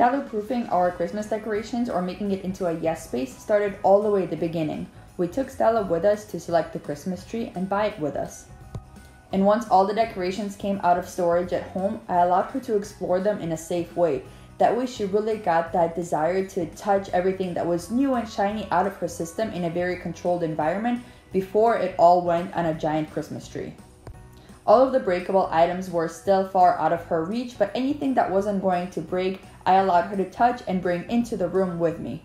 Stalo-proofing our Christmas decorations or making it into a yes space started all the way at the beginning. We took Stalo with us to select the Christmas tree and buy it with us. And once all the decorations came out of storage at home, I allowed her to explore them in a safe way. That way she really got that desire to touch everything that was new and shiny out of her system in a very controlled environment before it all went on a giant Christmas tree. All of the breakable items were still far out of her reach, but anything that wasn't going to break, I allowed her to touch and bring into the room with me.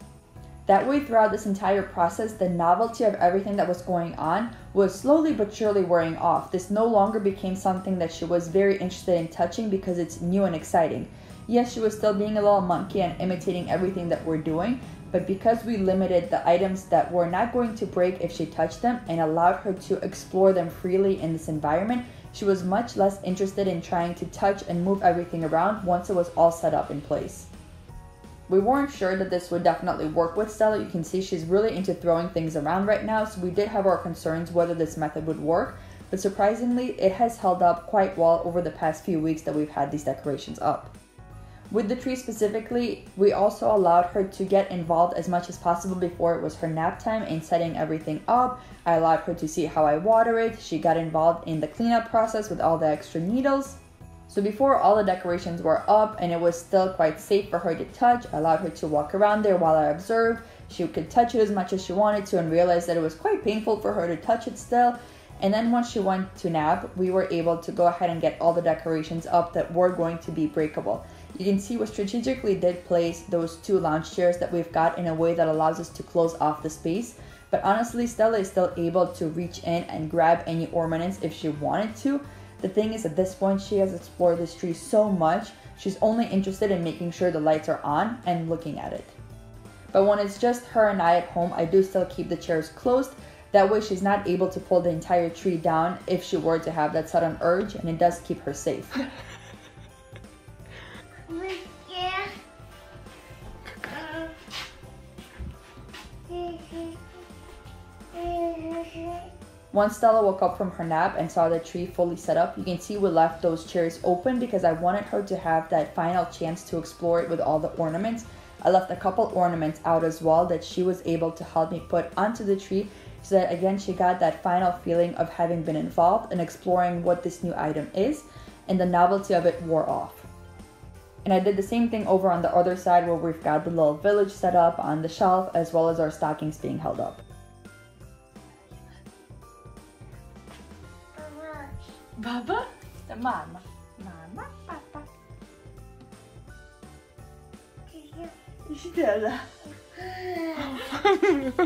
That way, throughout this entire process, the novelty of everything that was going on was slowly but surely wearing off. This no longer became something that she was very interested in touching because it's new and exciting. Yes, she was still being a little monkey and imitating everything that we're doing, but because we limited the items that were not going to break if she touched them and allowed her to explore them freely in this environment, she was much less interested in trying to touch and move everything around once it was all set up in place. We weren't sure that this would definitely work with Stella. You can see she's really into throwing things around right now, so we did have our concerns whether this method would work, but surprisingly, it has held up quite well over the past few weeks that we've had these decorations up. With the tree specifically, we also allowed her to get involved as much as possible before it was her nap time in setting everything up. I allowed her to see how I water it. She got involved in the cleanup process with all the extra needles. So before all the decorations were up and it was still quite safe for her to touch, I allowed her to walk around there while I observed. She could touch it as much as she wanted to and realized that it was quite painful for her to touch it still. And then once she went to nap, we were able to go ahead and get all the decorations up that were going to be breakable. You can see we strategically did place those two lounge chairs that we've got in a way that allows us to close off the space. But honestly, Stella is still able to reach in and grab any ornaments if she wanted to. The thing is, at this point, she has explored this tree so much, she's only interested in making sure the lights are on and looking at it. But when it's just her and I at home, I do still keep the chairs closed. That way she's not able to pull the entire tree down if she were to have that sudden urge, and it does keep her safe. Once Stella woke up from her nap and saw the tree fully set up, you can see we left those chairs open because I wanted her to have that final chance to explore it with all the ornaments. I left a couple ornaments out as well that she was able to help me put onto the tree so that again she got that final feeling of having been involved and exploring what this new item is, and the novelty of it wore off. And I did the same thing over on the other side where we've got the little village set up on the shelf as well as our stockings being held up. Baba? The mama. Mama, papa. Stella. I like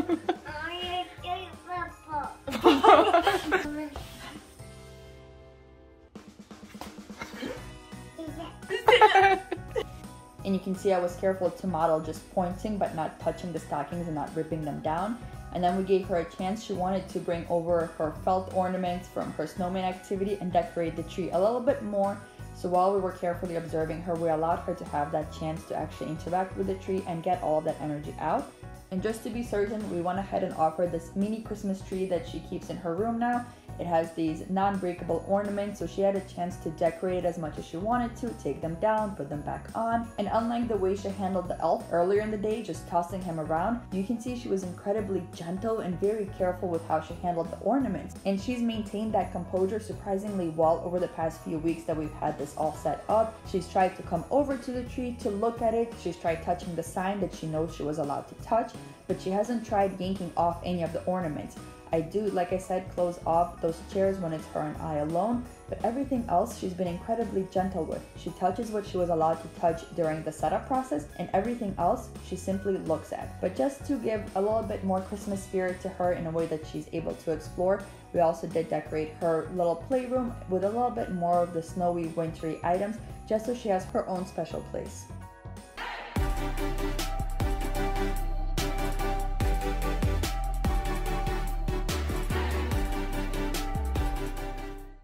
papa. And you can see I was careful to model just pointing but not touching the stockings and not ripping them down. And then we gave her a chance. She wanted to bring over her felt ornaments from her snowman activity and decorate the tree a little bit more. So while we were carefully observing her, we allowed her to have that chance to actually interact with the tree and get all of that energy out. And just to be certain, we went ahead and offered this mini Christmas tree that she keeps in her room now. It has these non-breakable ornaments, so she had a chance to decorate it as much as she wanted to, take them down, put them back on. And unlike the way she handled the elf earlier in the day, just tossing him around, you can see she was incredibly gentle and very careful with how she handled the ornaments. And she's maintained that composure surprisingly well over the past few weeks that we've had this all set up. She's tried to come over to the tree to look at it. She's tried touching the sign that she knows she was allowed to touch, but she hasn't tried yanking off any of the ornaments. I do, like I said, close off those chairs when it's her and I alone, but everything else she's been incredibly gentle with. She touches what she was allowed to touch during the setup process, and everything else she simply looks at. But just to give a little bit more Christmas spirit to her in a way that she's able to explore, we also did decorate her little playroom with a little bit more of the snowy, wintry items, just so she has her own special place.